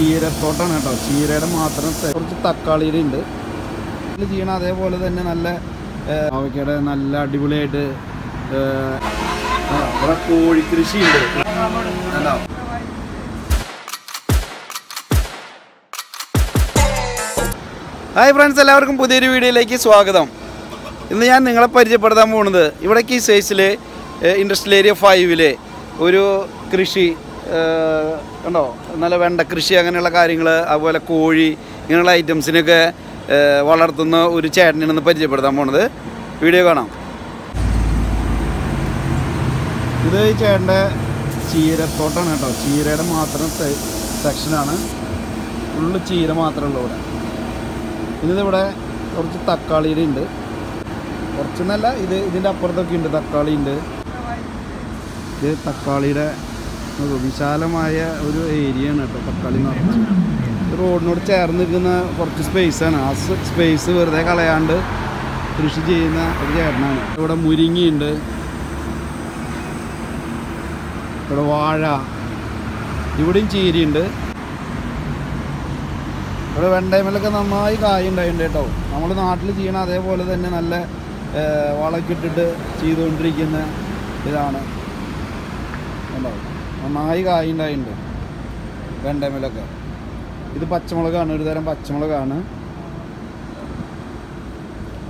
ചീരത്തോട്ടാണ് കേട്ടോ. ചീരയുടെ മാത്രം കുറച്ച് തക്കാളിയുടെ ഉണ്ട്. ഇത് ചെയ്യണം. അതേപോലെ തന്നെ നല്ല അവയ്ക്കയുടെ നല്ല അടിപൊളിയായിട്ട് ഇവിടെ കോഴിക്കൃഷിയുണ്ട്. ഹായ് ഫ്രണ്ട്സ്, എല്ലാവർക്കും പുതിയൊരു വീഡിയോയിലേക്ക് സ്വാഗതം. ഇന്ന് ഞാൻ നിങ്ങളെ പരിചയപ്പെടുത്താൻ പോകുന്നത് ഇവിടേക്ക് ഈ സൈസിൽ ഇൻഡസ്ട്രിയൽ ഏരിയ 5 ഒരു കൃഷി കണ്ടോ, നല്ല വെണ്ട കൃഷി അങ്ങനെയുള്ള കാര്യങ്ങൾ, അതുപോലെ കോഴി ഇങ്ങനെയുള്ള ഐറ്റംസിനൊക്കെ വളർത്തുന്ന ഒരു ചേട്ടനാണെന്ന് പരിചയപ്പെടുത്താൻ പോണത്. വീഡിയോ കാണാം. ഇത് ഈ ചേട്ടൻ്റെ ചീരത്തോട്ടാണ് കേട്ടോ. ചീരയുടെ മാത്രം സെക്ഷനാണ്, ഫുള്ള് ചീര മാത്രമേ ഉള്ളൂ ഇവിടെ. ഇതിവിടെ കുറച്ച് തക്കാളിയുടെ ഉണ്ട്, കുറച്ചെന്നല്ല ഇതിൻ്റെ അപ്പുറത്തൊക്കെ ഉണ്ട് തക്കാളി ഉണ്ട്. ഇത് തക്കാളിയുടെ വിശാലമായ ഒരു ഏരിയ ആണ് കേട്ടോ. തക്കാളി നിറച്ച് റോഡിനോട് ചേർന്ന് നിൽക്കുന്ന കുറച്ച് സ്പേസാണ്. ആ സ്പേസ് വെറുതെ കളയാണ്ട് കൃഷി ചെയ്യുന്ന ഒരു ചേട്ടനാണ്. ഇവിടെ മുരിങ്ങയുണ്ട്, ഇവിടെ വാഴ, ഇവിടെയും ചീരയുണ്ട്. ഇവിടെ വെണ്ടയിലൊക്കെ നന്നായി കായ ഉണ്ടായിട്ടുണ്ട് കേട്ടോ. നമ്മൾ നാട്ടിൽ ചെയ്യണ അതേപോലെ തന്നെ നല്ല വളമൊക്കെ ഇട്ടിട്ട് ചെയ്തുകൊണ്ടിരിക്കുന്ന ഇതാണ്. ഉണ്ടാവും നന്നായി കായ ഉണ്ടായിട്ടുണ്ട് വെണ്ടയിലൊക്കെ. ഇത് പച്ചമുളകാണ്, ഒരു തരം പച്ചമുളകാണ്.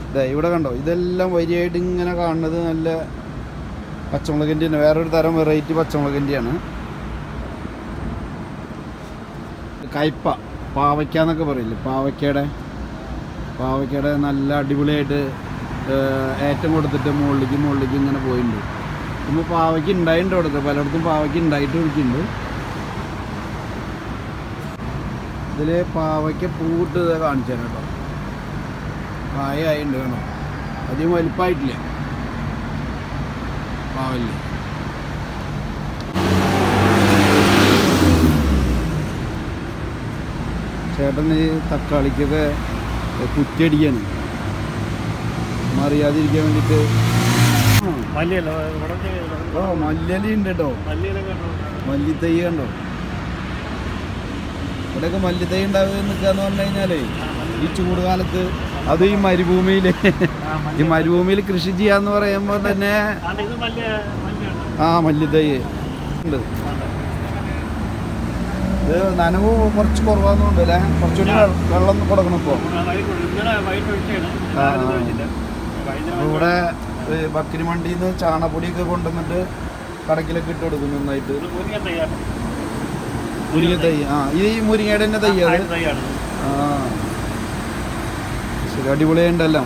ഇതേ ഇവിടെ കണ്ടോ, ഇതെല്ലാം വരിയായിട്ട് ഇങ്ങനെ കാണുന്നത് നല്ല പച്ചമുളകിൻ്റെ തന്നെ, വേറൊരു തരം വെറൈറ്റി പച്ചമുളകിൻ്റെയാണ്. കയ്പ്പ പാവയ്ക്ക എന്നൊക്കെ പറയില്ലേ, പാവയ്ക്കയുടെ നല്ല അടിപൊളിയായിട്ട് ഏറ്റം കൊടുത്തിട്ട് മുകളിലേക്ക് ഇങ്ങനെ പോയിട്ടുണ്ട്. ഇപ്പോൾ പാവയ്ക്ക് ഉണ്ടായിട്ടുണ്ട് കൊടുക്കുക, പലയിടത്തും പാവയ്ക്ക് ഉണ്ടായിട്ട് വിളിക്കുന്നുണ്ട്. ഇതിൽ പാവയ്ക്ക് പൂട്ട് കാണിച്ചു തരാം കേട്ടോ. കായുണ്ട് കേട്ടോ, അധികം വലിപ്പമായിട്ടില്ല പാവല്. ചേട്ടൻ ഈ തക്കാളിക്കൊക്കെ കുറ്റിയടിക്കാണ്, മറിയാതിരിക്കാൻ വേണ്ടിയിട്ട്. ഓ മല്ലിയുണ്ട് കേട്ടോ, മല്ലിത്തൈ കണ്ടോ. ഇവിടെയൊക്കെ മല്ലിത്തൈ ഉണ്ടാവുക നിൽക്കാന്ന് പറഞ്ഞു കഴിഞ്ഞാലേ ഈ ചൂട് കാലത്ത്, അത് ഈ മരുഭൂമിയില് കൃഷി ചെയ്യാന്ന് പറയുമ്പോ തന്നെ മല്ലിത്തൈ ഉണ്ട്. ഇത് നനവ് കുറച്ച് കുറവാന്ന് കൊണ്ടല്ലേ, കുറച്ചുകൂടി വെള്ളം കൊടുക്കണം. ഇപ്പോൾ ഇവിടെ ബക്കരി വണ്ടിയിൽ നിന്ന് ചാണപ്പൊടിയൊക്കെ കൊണ്ടുവന്നിട്ട് കടക്കിലൊക്കെ ഇട്ട് കൊടുക്കും നന്നായിട്ട്. മുരിങ്ങ തൈ, ആ ഇത് ഈ മുരിങ്ങയുടെ തന്നെ തൈയാണ്. ആ ശരി, അടിപൊളിയുണ്ടല്ലോ.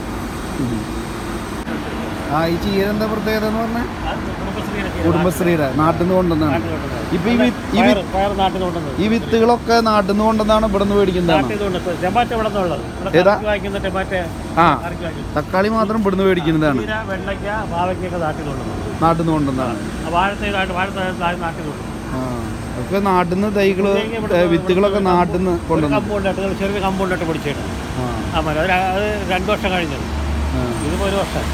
ആ ഈ ചീരന്റെ പ്രത്യേകത എന്ന് പറഞ്ഞാൽ കുടുംബശ്രീയുടെ നാട്ടിൽ നിന്ന് കൊണ്ടുവന്നാണ്. ഇപ്പൊ ഈ വിത്തുകളൊക്കെ നാട്ടിൽ നിന്ന് കൊണ്ടുവന്നാണ്, ഇവിടെ നിന്ന് മേടിക്കുന്നതാണ്. ആ തക്കാളി മാത്രം ഇവിടെ നിന്ന് മേടിക്കുന്നതാണ്, നാട്ടിൽ നിന്ന് കൊണ്ടുവന്നാണ്. ഒക്കെ നാട്ടിൽ നിന്ന് തൈകള് വിത്തുകളൊക്കെ നാട്ടിൽ നിന്ന് കൊണ്ടുവന്നു. ചെറിയ കമ്പൗണ്ടിട്ട് പിടിച്ചിട്ട് 2 വർഷം കഴിഞ്ഞത്, ഇതിപ്പോ 1 വർഷം.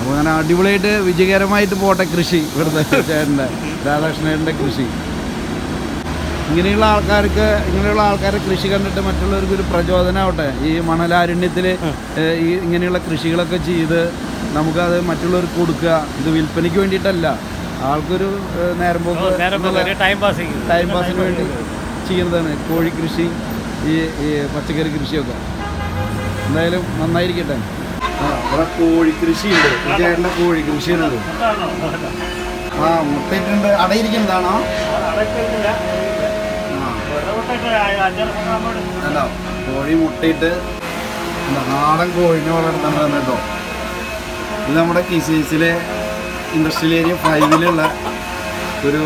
അപ്പോൾ ഞാൻ അടിപൊളിയായിട്ട് വിജയകരമായിട്ട് പോട്ടെ കൃഷി. ഇവിടുത്തെ ചേട്ടൻ്റെ രാധാകൃഷ്ണേട്ടൻ്റെ കൃഷി, ഇങ്ങനെയുള്ള ആൾക്കാരെ കൃഷി കണ്ടിട്ട് മറ്റുള്ളവർക്ക് ഒരു പ്രചോദനമാവട്ടെ. ഈ മണലാരണ്യത്തിൽ ഈ ഇങ്ങനെയുള്ള കൃഷികളൊക്കെ ചെയ്ത് നമുക്കത് മറ്റുള്ളവർക്ക് കൊടുക്കുക. ഇത് വിൽപ്പനയ്ക്ക് വേണ്ടിയിട്ടല്ല, ആൾക്കൊരു നേരമ്പോക്ക് ടൈം പാസിന് വേണ്ടി ചെയ്യുന്നതാണ് കോഴിക്കൃഷി, ഈ പച്ചക്കറി കൃഷിയൊക്കെ. എന്തായാലും നന്നായിരിക്കട്ടെ. ഇവിടെ കോഴിക്കൃഷിയുണ്ട്, ചേട്ടൻ്റെ കോഴിക്കൃഷിയുണ്ട്. ആ മുട്ടയിട്ടുണ്ട്, അടയിരിക്കുന്നതാണോ? അല്ല കോഴി മുട്ടയിട്ട് നാടൻ കോഴിനെ വളർത്തേണ്ടതാണ് കേട്ടോ. ഇത് നമ്മുടെ കിസിസിലെ ഇൻഡസ്ട്രിയൽ ഏരിയ 5 ഒരു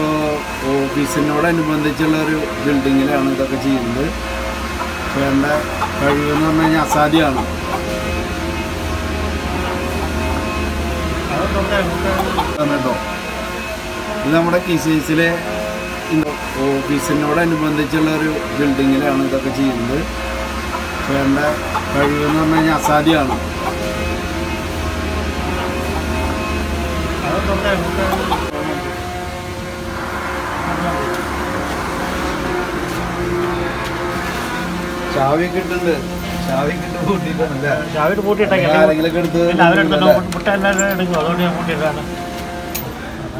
ഓഫീസിനോടനുബന്ധിച്ചുള്ള ഒരു ബിൽഡിങ്ങിലാണ് ഇതൊക്കെ ചെയ്യുന്നത്. വേണ്ട കഴിവെന്ന് പറഞ്ഞു കഴിഞ്ഞാൽ അസാധ്യമാണ്. ട്ടോ ഇത് നമ്മുടെ കിസിസിലെ ഓഫീസിനോടനുബന്ധിച്ചുള്ള ഒരു ബിൽഡിങ്ങിലാണ് ഇതൊക്കെ ചെയ്യുന്നത്. വേണ്ട കഴിവെന്ന് പറഞ്ഞു കഴിഞ്ഞാൽ അസാധ്യമാണ്.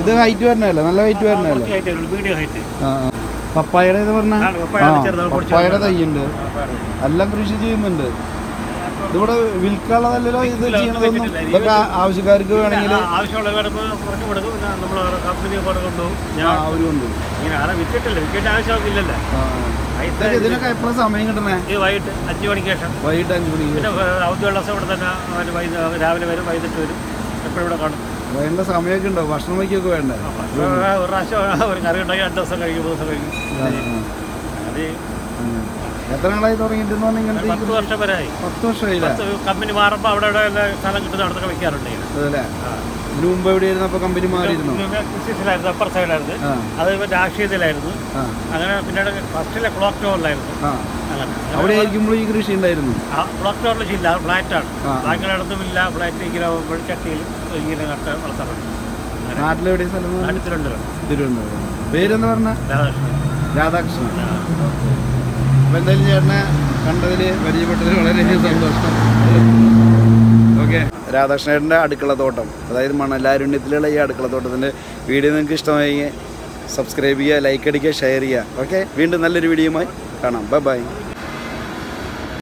ഇത് ഹൈറ്റ് വരണല്ലേ, നല്ല ഹൈറ്റ് വരണല്ലേ. പപ്പായയുടെ ഇത് പറഞ്ഞ പപ്പായയുടെ തൈയുണ്ട്, എല്ലാം കൃഷി ചെയ്യുന്നുണ്ട്. ഇതിവിടെ വിൽക്കാനുള്ളതല്ലോ, ഇത് ചെയ്യണതൊന്നും ഇതൊക്കെ ആവശ്യക്കാർക്ക് വേണമെങ്കിൽ ഇതിനൊക്കെ എപ്പോഴും സമയം കിട്ടണേ? വൈകിട്ട് 5 മണിക്ക് ശേഷം, വൈകിട്ട് 5 മണിക്ക് ശേഷം രാവിലെ വരും, വൈകിട്ട് വരും, എപ്പോഴും ഇവിടെ കാണും. വേണ്ട സമയമൊക്കെ ഉണ്ടോ? ഭക്ഷണം വയ്ക്കൊക്കെ വേണ്ട? ഒരു പ്രാവശ്യം ഒരു കറി ഉണ്ടാക്കി 2 ദിവസം കഴിക്കും, 3 ദിവസം കഴിക്കും. അത് എത്ര നാളായി തുടങ്ങിയിട്ട്? 10 വർഷം വരെ ആയി. 10 വർഷമായി. കമ്പനി മാറുമ്പോൾ അവിടെ ഇവിടെ സ്ഥലം കിട്ടുന്ന അവിടെ കഴിക്കാറുണ്ട്. മുമ്പ് എവിടെയായിരുന്നു കമ്പനി മാറിയിരുന്നു? കൃഷിയിലായിരുന്നു, അപ്പർ സൈഡിലായിരുന്നു. അത് രാഷ്ട്രീയത്തിലായിരുന്നു. അങ്ങനെ പിന്നീട് ഫസ്റ്റിലെ ക്ലോക്ക് ടവറിലായിരുന്നു. അവിടെ ആയിരിക്കുമ്പോൾ ഈ കൃഷി ഉണ്ടായിരുന്നു. ക്ലോക്ക് ടവറിൽ ഇല്ല, ഫ്ലാറ്റാണ്. ബാക്കിലടത്തും ഇല്ല, ഫ്ലാറ്റ് ഇങ്ങനെ വെളിച്ചട്ടിയിൽ ഇങ്ങനെ നട്ട് വളർത്താറുണ്ട്. നാട്ടിലെവിടെ സ്ഥലം? തിരുവനന്തപുരം. തിരുവനന്തപുരം. പേരെന്ന് പറഞ്ഞാൽ രാധാകൃഷ്ണൻ. അപ്പോൾ എന്തായാലും ചേട്ടനെ കണ്ടതിൽ പരിചയപ്പെട്ടതിൽ വളരെയധികം സന്തോഷം. ഓക്കെ, രാധാകൃഷ്ണേട്ടൻ്റെ അടുക്കളത്തോട്ടം, അതായത് മണലാരുണ്യത്തിലുള്ള ഈ അടുക്കളത്തോട്ടത്തിൻ്റെ വീഡിയോ നിങ്ങൾക്ക് ഇഷ്ടമായെങ്കിൽ സബ്സ്ക്രൈബ് ചെയ്യുക, ലൈക്ക് അടിക്കുക, ഷെയർ ചെയ്യുക. ഓക്കെ, വീണ്ടും നല്ലൊരു വീഡിയോയുമായി കാണാം. Bye by.